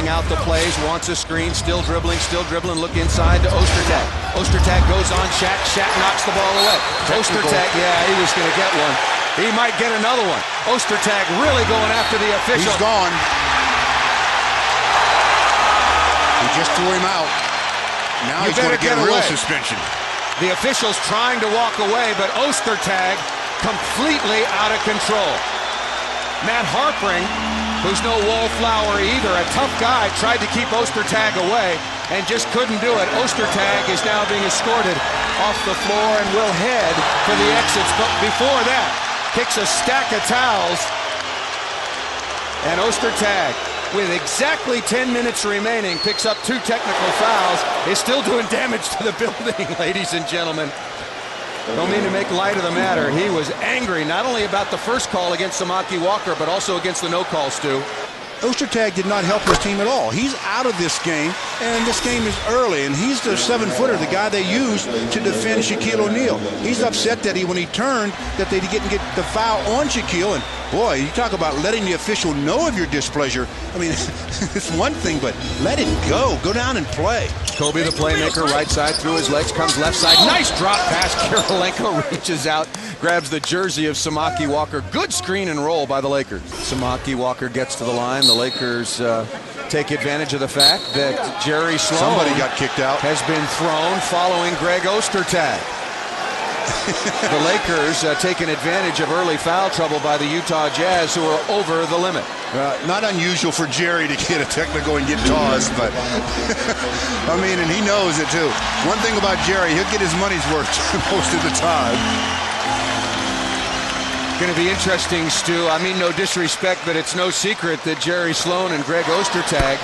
calling out the plays, wants a screen, still dribbling, look inside to Ostertag. Ostertag goes on Shaq knocks the ball away. Ostertag, yeah, he was going to get one. He might get another one. Ostertag really going after the official. He's gone. He just threw him out. Now he's going to get a real suspension. The official's trying to walk away, but Ostertag completely out of control. Matt Harpring, who's no wallflower either, a tough guy, tried to keep Ostertag away and just couldn't do it. Ostertag is now being escorted off the floor and will head for the exits. But before that, kicks a stack of towels. And Ostertag, with exactly 10 minutes remaining, picks up 2 technical fouls, is still doing damage to the building, ladies and gentlemen. Don't mean to make light of the matter. He was angry, not only about the first call against Samaki Walker, but also against the no-call, Stu. Ostertag did not help his team at all. He's out of this game, and this game is early, and he's the 7-footer, the guy they used to defend Shaquille O'Neal. He's upset that when he turned, that they didn't get the foul on Shaquille, and boy, you talk about letting the official know of your displeasure. I mean, it's one thing, but let it go. Go down and play. Kobe, the playmaker, right side, through his legs, comes left side. Nice drop pass. Kirilenko reaches out, grabs the jersey of Samaki Walker. Good screen and roll by the Lakers. Samaki Walker gets to the line. The Lakers take advantage of the fact that Jerry Sloan has been thrown following Greg Ostertag. The Lakers taking advantage of early foul trouble by the Utah Jazz, who are over the limit. Not unusual for Jerry to get a technical and get tossed, but I mean, and he knows it too. One thing about Jerry, he'll get his money's worth most of the time. Going to be interesting, Stu. I mean, no disrespect, but it's no secret that Jerry Sloan and Greg Ostertag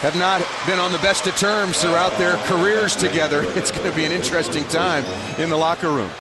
have not been on the best of terms throughout their careers together. It's going to be an interesting time in the locker room.